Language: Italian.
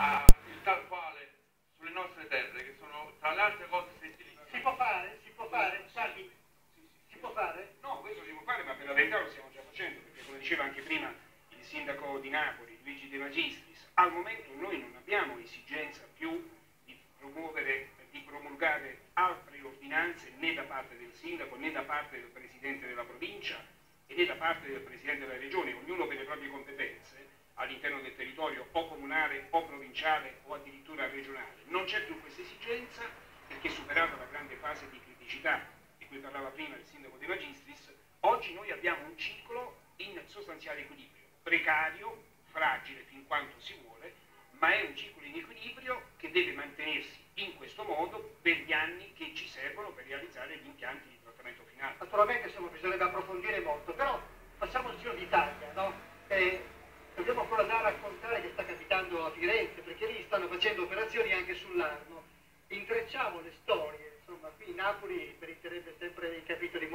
ha il tal quale sulle nostre terre, che sono tra le altre cose sentite. Si può fare? Si può fare? Salvi? Si può fare? No, questo si può fare, ma per la verità lo stiamo già facendo, perché come diceva anche prima il sindaco di Napoli, Luigi De Magistris, al momento noi non abbiamo esigenza più di promuovere, di promulgare altre ordinanze né da parte del sindaco, né da parte del presidente della provincia e né da parte del presidente della regione, ognuno per le proprie competenze all'interno del territorio o comunale o provinciale o addirittura regionale. Non c'è più questa esigenza, perché superata la grande fase di criticità di cui parlava prima il sindaco De Magistris, oggi noi abbiamo un ciclo in sostanziale equilibrio, precario, fragile fin quanto si vuole, ma è un ciclo in equilibrio che deve mantenersi in questo modo per gli anni che ci servono per realizzare gli impianti di trattamento finale. Naturalmente bisognerebbe approfondire molto, però facciamo il giro d'Italia, no? Dobbiamo ancora andare a raccontare che sta capitando a Firenze, perché lì stanno facendo operazioni anche sull'Arno. Intrecciamo le storie, insomma, qui Napoli meriterebbe sempre dei capitoli